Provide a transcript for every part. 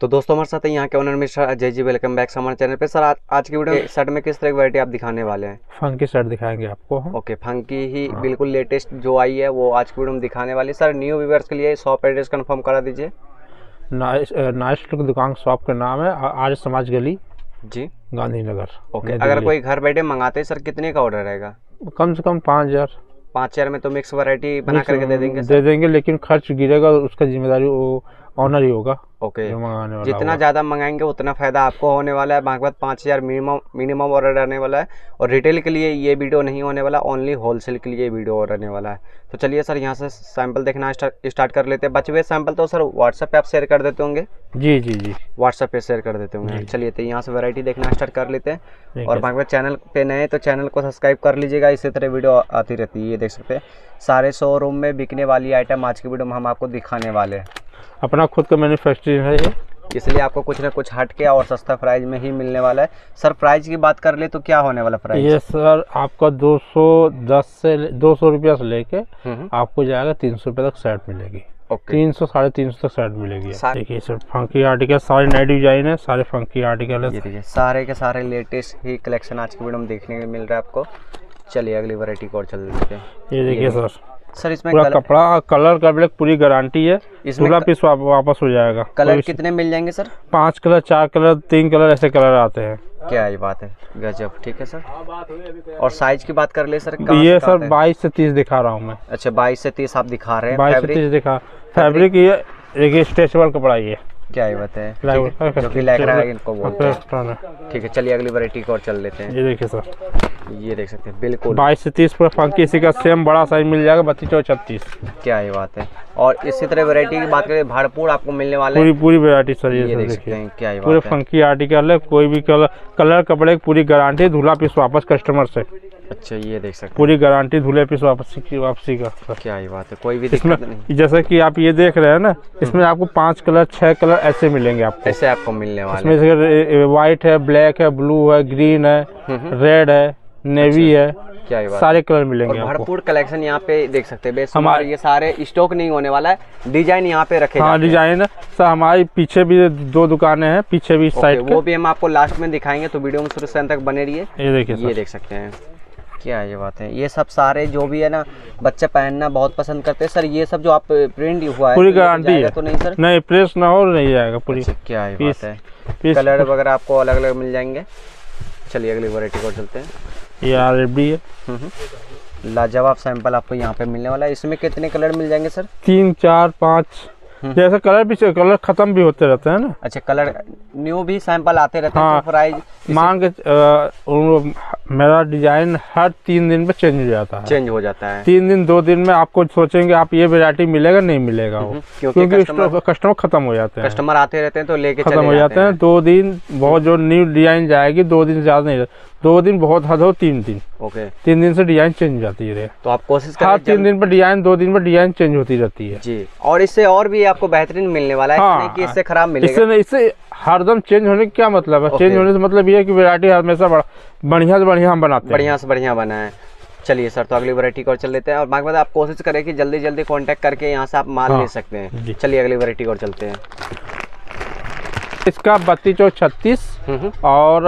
तो दोस्तों हमारे साथ यहाँ के owner mister Ajay ji, welcome back हमारे चैनल पे। सर आज की वीडियो शर्ट में किस तरह की वैरायटी आप दिखाने वाले हैं? फंकी शर्ट दिखाएंगे आपको। ओके, फंकी ही बिल्कुल लेटेस्ट जो आई है वो आज की वीडियो में दिखाने वाले। सर न्यू व्यूअर्स के लिए शॉप एड्रेस कंफर्म करा दीजिए। नाइस लुक दुकान, शॉप का नाम है आज समाज गली जी, गांधीनगर। ओके, अगर कोई घर बैठे मंगाते सर कितने का ऑर्डर रहेगा? कम से कम 5,000 में तो मिक्स वैरायटी बना करके दे देंगे, लेकिन खर्च गिरेगा उसका जिम्मेदारी ऑनर ही होगा। ओके, जितना ज़्यादा मंगाएंगे उतना फायदा आपको होने वाला है। भागवत 5,000 मिनिमम ऑर्डर आने वाला है और रिटेल के लिए ये वीडियो नहीं होने वाला, ओनली होलसेल के लिए वीडियो ऑर्डर आने वाला है। तो चलिए सर यहाँ से सैंपल देखना स्टार्ट कर लेते हैं। बचे हुए सैंपल तो सर व्हाट्सएप पे आप शेयर कर देते होंगे? जी, व्हाट्सएप पे शेयर कर देते होंगे। चलिए तो यहाँ से वैरायटी देखना स्टार्ट कर लेते हैं। और भागवत चैनल पे नए तो चैनल को सब्सक्राइब कर लीजिएगा, इसी तरह वीडियो आती रहती है। ये देख सकते हैं सारे शोरूम में बिकने वाली आइटम आज की वीडियो में हम आपको दिखाने वाले हैं। अपना खुद का मैन्युफैक्चरिंग है ये, इसलिए आपको कुछ ना कुछ हट के और सस्ता प्राइस में ही मिलने वाला है। सर प्राइस की बात कर ले तो क्या होने वाला प्राइस? ये सर आपका 210 से 200 रुपया से लेके आपको जाएगा 300 रुपये तक शर्ट मिलेगी। ओके, 300 350 तक शर्ट मिलेगी। देखिए सर फंकी आर्टिकल, सारे नए डिजाइन है, सारे फंकी आर्टिकल है, सारे के सारे लेटेस्ट ही कलेक्शन आज की वीडियो में देखने को मिल रहा है आपको। चलिए अगली वैरायटी को और चल देते हैं। ये देखिए सर इसमें पूरा कपड़ा कलर का पूरी गारंटी है, इसमें 16 पीस वापस हो जाएगा। कलर कितने मिल जाएंगे सर? 5 कलर, 4 कलर, 3 कलर, ऐसे कलर आते हैं। क्या ये बात है, गजब। ठीक है सर, और साइज की बात कर ले सर? ये सर 22 से 30 दिखा रहा हूँ मैं। अच्छा, 22 से 30 आप दिखा रहे हैं। 22 से 30 दिखा। फैब्रिक ये स्ट्रेचेबल कपड़ा, ये क्या ये बात है जो कि लैक्रा है इनको बोलते हैं। ठीक है, चलिए अगली वैरायटी को और चल लेते हैं। ये देखिए सर, ये देख सकते हैं बिल्कुल 22 से 30 पर फंकी, इसी का सेम बड़ा साइज मिल जाएगा 32 और 36। क्या ये बात है, और इसी तरह वैरायटी की बात करें भरपूर आपको मिलने वाला है। पूरी वैरायटी सर, ये देख सकते हैं क्या पूरे फंकी आर्टिकल है। कोई भी कलर कपड़े की पूरी गारंटी, धुला पीस वापस कस्टमर से। अच्छा, ये देख सकते हैं पूरी गारंटी, धुले पीस वापसी का। क्या ये बात है, कोई भी दिक्कत नहीं। जैसे कि आप ये देख रहे हैं ना, इसमें आपको 5 कलर, 6 कलर ऐसे मिलेंगे आपको, ऐसे आपको मिलने वाले। इसमें व्हाइट है, ब्लैक है, ब्लू है, ग्रीन है, रेड है, नेवी है, क्या ये बात? सारे कलर मिलेंगे। भरपूर कलेक्शन यहाँ पे देख सकते हैं। हमारे ये सारे स्टॉक नहीं होने वाला है, डिजाइन यहाँ पे रखे। हाँ, डिजाइन सर हमारी पीछे भी 2 दुकानें हैं, पीछे भी साइड, वो भी हम आपको लास्ट में दिखाएंगे, तो वीडियो में शुरू से अंत तक बने रहिए। ये देखिए, ये देख सकते हैं। क्या ये बात है, ये सब सारे जो भी है ना बच्चे पहनना बहुत पसंद करते हैं। सर ये सब जो आप प्रिंट हुआ है पूरी गारंटी है तो नहीं सर? नहीं, प्रेस ना हो नहीं जाएगा पूरी। क्या ये बात है, कलर वगैरह आपको अलग अलग मिल जाएंगे। चलिए अगली वैरायटी को चलते हैं। ये आरबी है, लाजवाब सैंपल आपको यहाँ पे मिलने वाला है। इसमें कितने कलर मिल जाएंगे सर? 3, 4, 5 जैसे कलर खत्म भी होते रहते हैं ना। अच्छा, कलर न्यू भी सैंपल आते रहते हैं। हाँ, तो प्राइस मांग मेरा डिजाइन हर 3 दिन पे चेंज हो जाता है। 3 दिन 2 दिन में आपको सोचेंगे आप ये वैरायटी मिलेगा नहीं मिलेगा, क्योंकि कस्टमर खत्म हो जाते हैं, कस्टमर आते रहते हैं तो लेके खत्म हो जाते हैं। 2 दिन बहुत, जो न्यू डिजाइन जाएगी 2 दिन ज्यादा नहीं, 2 दिन बहुत हद हो 3 दिन। ओके, 3 दिन से डिजाइन चेंज जाती है, तो आप कोशिश करें 3 दिन पर डिजाइन, 2 दिन पर डिजाइन चेंज होती रहती है जी। और इससे और भी आपको बेहतरीन मिलने वाला है। हाँ, कि इससे खराब मिलेगा? इससे हरदम चेंज होने का क्या मतलब है? चेंज होने से मतलब ये है कि वैरायटी हमेशा बढ़िया से बढ़िया हम बनाते हैं, बढ़िया से बढ़िया बनाए। चलिए सर, तो अगली वैरायटी को और चल लेते हैं। और भागवत आप कोशिश करें कि जल्दी जल्दी कॉन्टेक्ट करके यहाँ से आप माल ले सकते हैं। चलिए अगली वैरायटी को और चलते हैं। इसका 32 और 36 और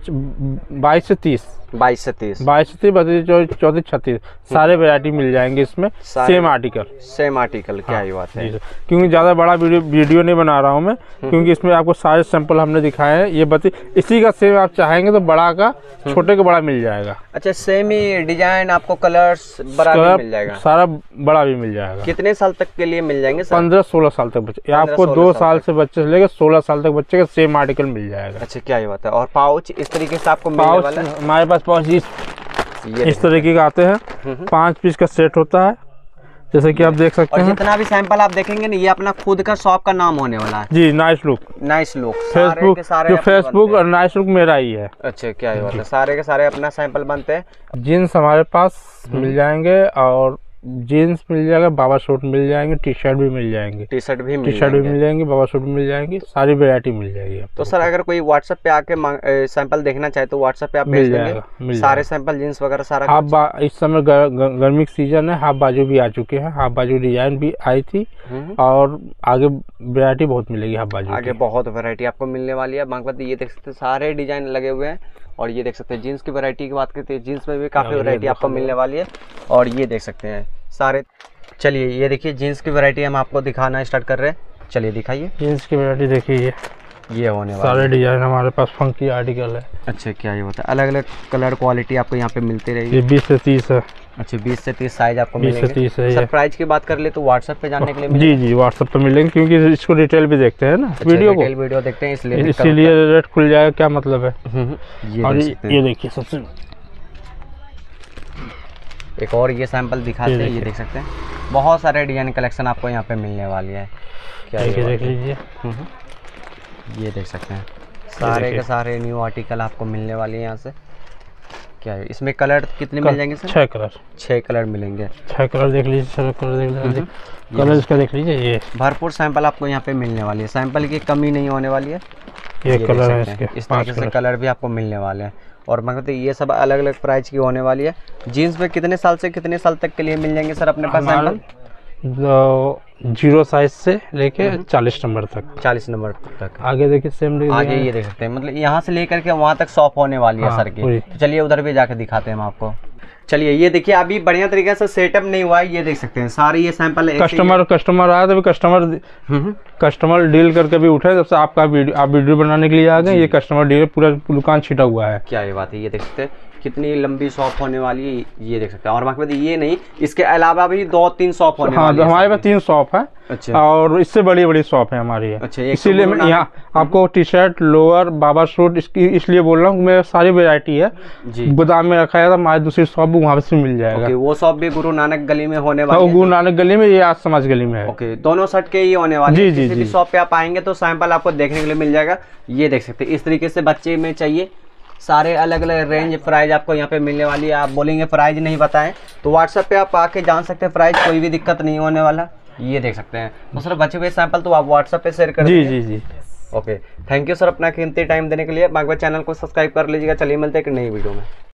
22 से 30, 32 से 34, 36 सारे वैरायटी मिल जाएंगे इसमें। Same article. क्या ये बात है, क्योंकि ज़्यादा बड़ा वीडियो नहीं बना रहा हूँ मैं, क्योंकि इसमें आपको सारे सैंपल हमने दिखाए हैं। ये इसी का सेम आप चाहेंगे तो बड़ा का छोटे का बड़ा मिल जाएगा। अच्छा, सेम ही डिजाइन आपको कलर्स बड़ा मिल जाएगा, सारा बड़ा भी मिल जाएगा। कितने साल तक के लिए मिल जाएंगे? 15-16 साल तक बच्चे, आपको 2 साल से बच्चे से लेकर 16 साल तक बच्चे का सेम आर्टिकल मिल जाएगा। अच्छा, क्या ये बात है। और पाउच इस तरीके से आपको मिलने वाला है। हमारे पास इस तरीके का आते हैं, 5 पीस का सेट होता है, जैसे कि आप देख सकते हैं। जितना भी सैंपल आप देखेंगे ना, ये अपना खुद का शॉप का नाम होने वाला है जी, नाइस लुक। फेसबुक और नाइस लुक मेरा ही है। अच्छा, क्या ये बात है, सारे के सारे अपना सैंपल बनते हैं। जींस हमारे पास मिल जाएंगे और जीन्स मिल जाएगा, बाबा सूट मिल जाएंगे, टी शर्ट भी मिल जाएंगे, बाबा सूट भी मिल जाएंगे, सारी वैरायटी मिल जाएगी। तो सर अगर कोई व्हाट्सएप पे आके सैंपल देखना चाहे तो व्हाट्सएप पे आप भेज देंगे सारे सैंपल, जीन्स वगैरह सारा? हाँ, इस समय गर्मी का सीजन है, हाफ बाजू भी आ चुके हैं, हाफ बाजू डिजाइन भी आई थी और आगे वैरायटी बहुत मिलेगी, हाफ बाजू आगे बहुत वैरायटी आपको मिलने वाली है। भागवत ये देख सकते सारे डिजाइन लगे हुए हैं और ये देख सकते हैं जीन्स की वैरायटी की बात करते हैं, जीन्स में भी काफ़ी वैरायटी आपको मिलने वाली है और ये देख सकते हैं सारे। चलिए ये देखिए जीन्स की वैरायटी हम आपको दिखाना स्टार्ट कर रहे हैं, चलिए दिखाइए जीन्स की वैरायटी। देखिए ये होने वाला सारे डिजाइन हमारे पास फंकी आर्टिकल है। अच्छा क्या ये होता है अलग अलग कलर क्वालिटी आपको यहाँ पे मिलती रहेगी? ये 20 से 30 है। अच्छा 20 से 30 साइज आपको मिलेंगे। 20 से 30 है। सर प्राइस की बात कर ले तो व्हाट्सएप पे जानने के लिए? जी जी व्हाट्सएप पे मिलेंगे क्योंकि इसको डिटेल भी देखते हैं ना, वीडियो देखते हैं इसलिए रेट खुल जाएगा क्या मतलब है। और ये देखिए सबसे एक और ये सैंपल दिखाते हैं, ये देख सकते हैं बहुत सारे डिजाइन कलेक्शन आपको यहाँ पे मिलने वाली है। क्या देख लीजिए ये देख सकते हैं सारे के सारे न्यू आर्टिकल आपको मिलने वाले हैं यहाँ से। क्या है इसमें कलर कितने मिल जाएंगे सर? 6 कलर मिलेंगे। 6 कलर देख लीजिए, कलर इसका देख लीजिए। ये भरपूर सैंपल आपको यहाँ पे मिलने वाली है, सैंपल की कमी नहीं होने वाली है। ये कलर है इसके, इस तरीके से कलर भी आपको मिलने वाले हैं और मतलब ये सब अलग अलग प्राइस की होने वाली है। जीन्स में कितने साल से कितने साल तक के लिए मिल जाएंगे सर अपने पास सैंपल? 0 साइज से लेके 40 नंबर तक। 40 नंबर तक आगे देखिए सेम आगे ये देख सकते हैं, मतलब यहाँ से लेकर के वहाँ तक शॉप होने वाली है सर की। चलिए उधर भी जाके दिखाते हैं हम आपको। चलिए ये देखिए अभी बढ़िया तरीके से सेटअप नहीं हुआ है, ये देख सकते हैं सारे ये सैंपल। कस्टमर आया तो कस्टमर डील करके भी उठे, जब से आपका वीडियो बनाने के लिए आ गए, ये कस्टमर डील पूरा दुकान छिटा हुआ है। क्या ये बात है, ये देख सकते हैं कितनी लंबी शॉप होने वाली है, ये देख सकते हैं। और बाकी ये नहीं इसके अलावा भी 2-3 शॉप होने वाली है। हमारे पास 3 शॉप है। अच्छा। और इससे बड़ी बड़ी शॉप है हमारी है। अच्छा, इसीलिए मैं यहाँ आपको टी शर्ट लोअर बाबा सूट इसकी इसलिए बोल रहा हूँ, मेरा सारी वेरायटी है गोदाम में रखा है, हमारी दूसरी शॉप वहाँ से मिल जाएगा। वो शॉप भी गुरु नानक गली में होने वाली है। गुरु नानक गली में, ये आज समाज गली में है, दोनों शर्ट के ही होने वाले। जी जी शॉप पे आप आएंगे तो सैंपल आपको देखने के लिए मिल जाएगा। ये देख सकते हैं इस तरीके से बच्चे में चाहिए सारे अलग अलग रेंज प्राइस आपको यहाँ पे मिलने वाली है। आप बोलेंगे प्राइस नहीं बताएं तो व्हाट्सएप पे आप आके जान सकते हैं प्राइस, कोई भी दिक्कत नहीं होने वाला। ये देख सकते हैं तो सर बचे हुए सैंपल तो आप व्हाट्सएप पे शेयर कर दीजिए। जी जी जी ओके, थैंक यू सर अपना कीमती टाइम देने के लिए। भागवत चैनल को सब्सक्राइब कर लीजिएगा। चलिए मिलते हैं एक नई वीडियो में।